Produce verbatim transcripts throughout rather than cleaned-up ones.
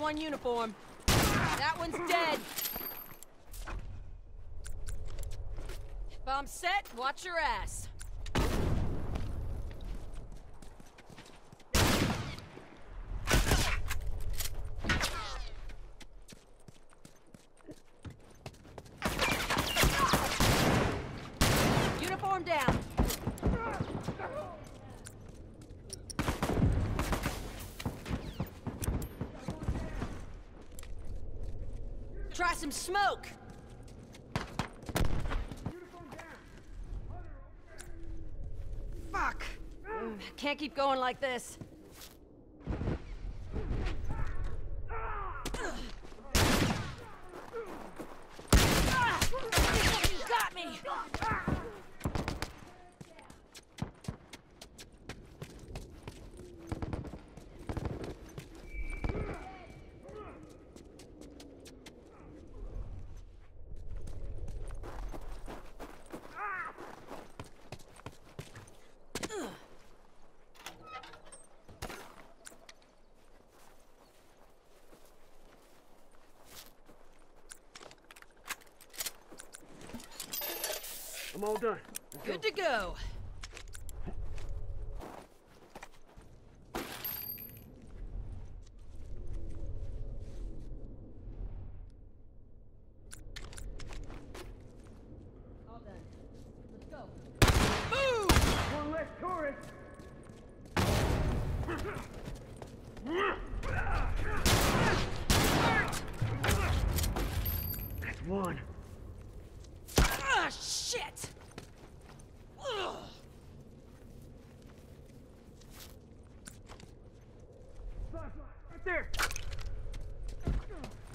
on one uniform. That one's dead. Bomb set, watch your ass. Uniform down. Try some smoke. Fuck. Mm, can't keep going like this. You got me. I'm all done. Let's Good go. to go. All done. Let's go. Boom! One less tourist. That's one. Ah, shit! Ugh. Firefly, right there!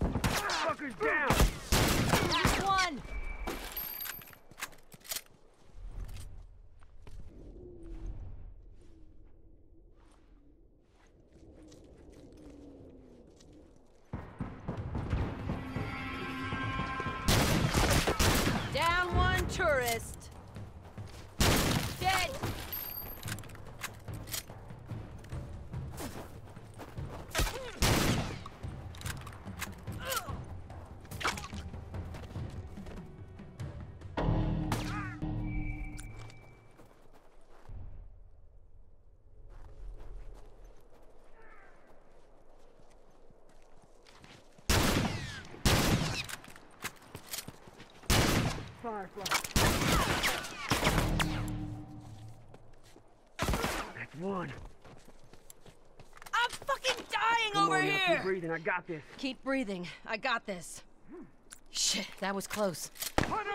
Fucker's down! That's one! Tourist. Dead. Firefly. One. I'm fucking dying Come over on, here. Now, keep breathing. I got this. Keep breathing. I got this. Shit, that was close. Hunter!